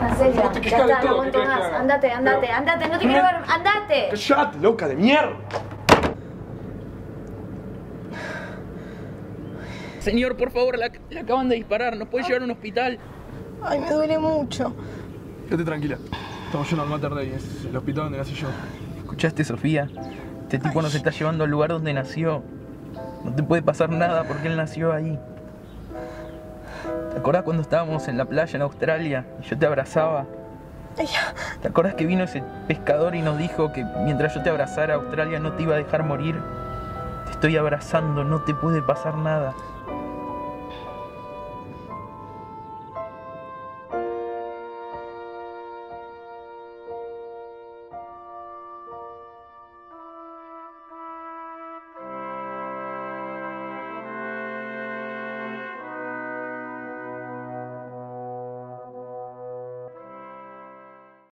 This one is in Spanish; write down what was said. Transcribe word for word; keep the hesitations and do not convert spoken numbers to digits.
Hacelo, no te quejas de todo. No te quejas más. Andate, andate, pero... andate, no te quiero ver, andate. ¡Shut, loca de mierda! Señor, por favor, la, la acaban de disparar, nos puede llevar a un hospital. Ay, me duele mucho. Quédate tranquila, estamos yendo al Mater Dei, es el hospital donde nací yo. ¿Escuchaste, Sofía? Este tipo Ay. nos está llevando al lugar donde nació. No te puede pasar nada porque él nació ahí. ¿Te acordás cuando estábamos en la playa en Australia y yo te abrazaba? ¿Te acordás que vino ese pescador y nos dijo que mientras yo te abrazara, Australia no te iba a dejar morir? Te estoy abrazando, no te puede pasar nada.